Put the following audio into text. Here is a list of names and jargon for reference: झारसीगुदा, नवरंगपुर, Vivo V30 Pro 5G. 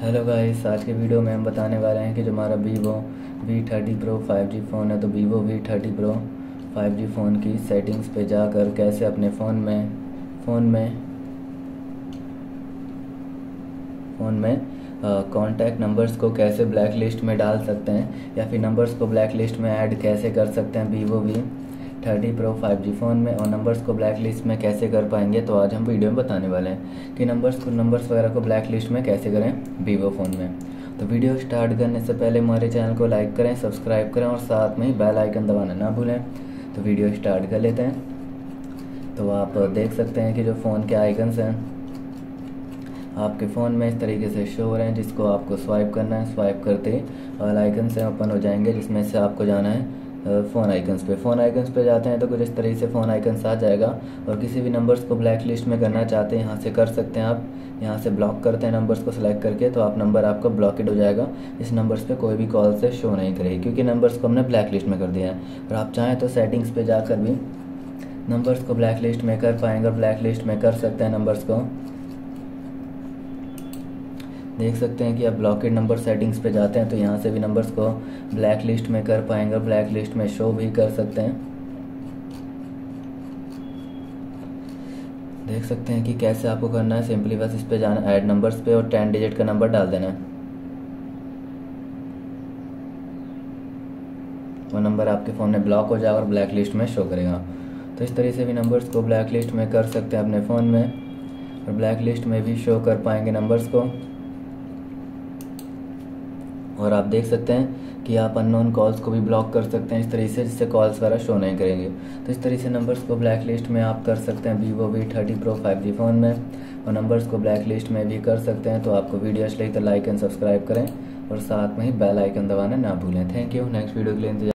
Hello guys, आज के video में हम बताने वाले हैं कि जो हमारा Vivo V30 Pro 5G phone है, तो Vivo V30 Pro 5G phone की सेटिंग्स पे जाकर कैसे अपने फ़ोन में कॉन्टैक्ट नंबर्स को कैसे ब्लैक लिस्ट में डाल सकते हैं या फिर नंबर्स को ब्लैक लिस्ट में ऐड कैसे कर सकते हैं Vivo V30 Pro 5G phone में, और नंबर्स को ब्लैक लिस्ट में कैसे कर पाएंगे। तो आज हम वीडियो में बताने वाले हैं कि नंबर्स वगैरह को ब्लैक लिस्ट में कैसे करें Vivo फ़ोन में। तो वीडियो स्टार्ट करने से पहले हमारे चैनल को लाइक करें, सब्सक्राइब करें और साथ में ही बेल आइकन दबाना ना भूलें। तो वीडियो स्टार्ट कर लेते हैं। तो आप देख सकते हैं कि जो फ़ोन के आइकन्स हैं आपके फ़ोन में इस तरीके से शो हो रहे हैं, जिसको आपको स्वाइप करना है। स्वाइप करते ही और आइकन से ओपन हो जाएंगे, जिसमें से आपको जाना है फ़ोन आइकन्स पे। फ़ोन आइकन्स पे जाते हैं तो कुछ इस तरीके से फ़ोन आइकन्स आ जाएगा, और किसी भी नंबर्स को ब्लैक लिस्ट में करना चाहते हैं यहाँ से कर सकते हैं। आप यहाँ से ब्लॉक करते हैं नंबर्स को सिलेक्ट करके, तो आप नंबर आपका ब्लॉकेड हो जाएगा। इस नंबर्स पे कोई भी कॉल से शो नहीं करेगी, क्योंकि नंबर्स को हमने ब्लैक लिस्ट में कर दिया है। और आप चाहें तो सेटिंग्स पर जाकर भी नंबर्स को ब्लैक लिस्ट में कर पाएंगे और ब्लैक लिस्ट में कर सकते हैं नंबर्स को। देख सकते हैं कि आप ब्लॉकेड नंबर सेटिंग्स पे जाते हैं तो यहाँ से भी नंबर्स को ब्लैक लिस्ट में कर पाएंगे और ब्लैक लिस्ट में शो भी कर सकते हैं। देख सकते हैं कि कैसे आपको करना है, सिंपली बस इस पे जाना, ऐड नंबर्स पे, और 10 डिजिट का नंबर डाल देना है। वो नंबर आपके फ़ोन में ब्लॉक हो जाएगा और ब्लैक लिस्ट में शो करेगा। तो इस तरह से भी नंबर्स को ब्लैक लिस्ट में कर सकते हैं अपने फ़ोन में, और ब्लैक लिस्ट में भी शो कर पाएंगे नंबर्स को। और आप देख सकते हैं कि आप अननोन कॉल्स को भी ब्लॉक कर सकते हैं इस तरीके से, जिससे कॉल्स वगैरह शो नहीं करेंगे। तो इस तरीके से नंबर्स को ब्लैक लिस्ट में आप कर सकते हैं Vivo V30 Pro 5G phone में, और नंबर्स को ब्लैक लिस्ट में भी कर सकते हैं। तो आपको वीडियो अच्छी लगी तो लाइक एंड सब्सक्राइब करें और साथ में ही बेल आइकन दबाना ना भूलें। Thank you. नेक्स्ट वीडियो के लिए